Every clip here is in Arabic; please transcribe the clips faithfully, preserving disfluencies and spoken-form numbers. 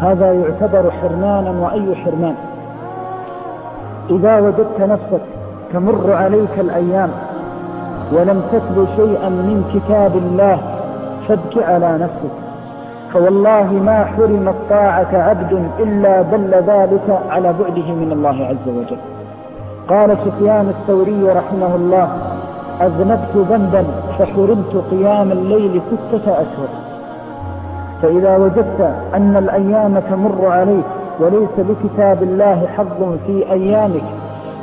هذا يعتبر حرمانا، وأي حرمان؟ إذا وجدت نفسك تمر عليك الأيام ولم تتل شيئا من كتاب الله فابك على نفسك، فوالله ما حرم الطاعة عبد إلا دل ذلك على بعده من الله عز وجل. قال سفيان الثوري رحمه الله: أذنبت ذنبا فحرمت قيام الليل ستة أشهر. فإذا وجدت أن الأيام تمر عليك وليس بكتاب الله حظ في أيامك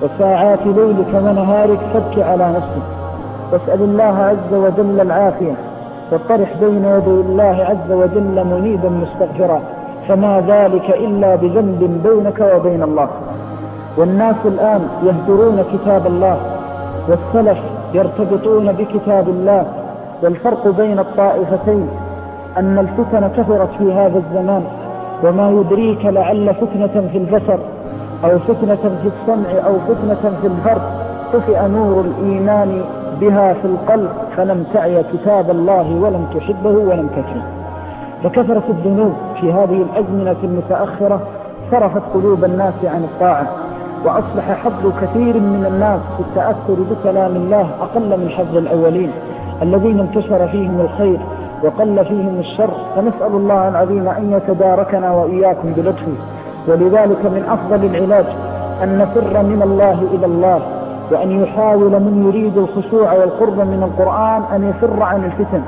وساعات ليلك ونهارك فابك على نفسك، واسأل الله عز وجل العافية، وطرح بين يدي الله عز وجل منيبا مستغفرا، فما ذلك إلا بذنب بينك وبين الله. والناس الآن يهدرون كتاب الله، والسلف يرتبطون بكتاب الله، والفرق بين الطائفتين أن الفتن كثرت في هذا الزمان، وما يدريك لعل فتنة في البشر أو فتنة في السمع أو فتنة في الفرد طفئ نور الإيمان بها في القلب فلم تعي كتاب الله ولم تحبه ولم تكره. فكثرة الذنوب في هذه الأزمنة المتأخرة صرفت قلوب الناس عن الطاعة، وأصبح حظ كثير من الناس في التأثر بكلام الله أقل من حظ الأولين الذين انتشر فيهم الخير وقل فيهم الشر. فنسأل الله العظيم أن يتداركنا وإياكم بلطفه. ولذلك من أفضل العلاج أن نفر من الله إلى الله، وأن يحاول من يريد الخشوع والقرب من القرآن أن يفر عن الفتن،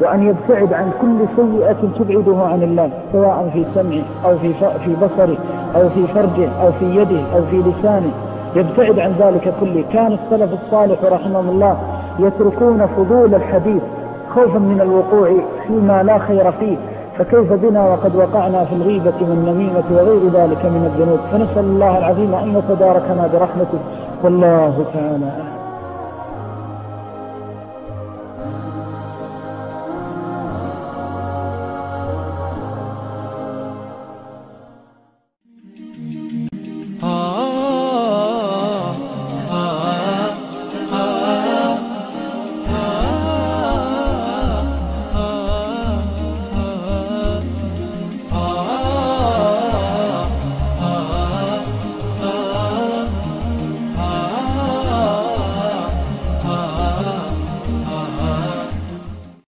وأن يبتعد عن كل سيئة تبعده عن الله، سواء في سمعه أو في في بصره أو في فرجه أو في يده أو في لسانه، يبتعد عن ذلك كله. كان السلف الصالح رحمه الله يتركون فضول الحديث خوفا من الوقوع فيما لا خير فيه، فكيف بنا وقد وقعنا في الغيبة والنميمة وغير ذلك من الذنوب. فنسأل الله العظيم أن يتداركنا برحمته، والله تعالى أعلم.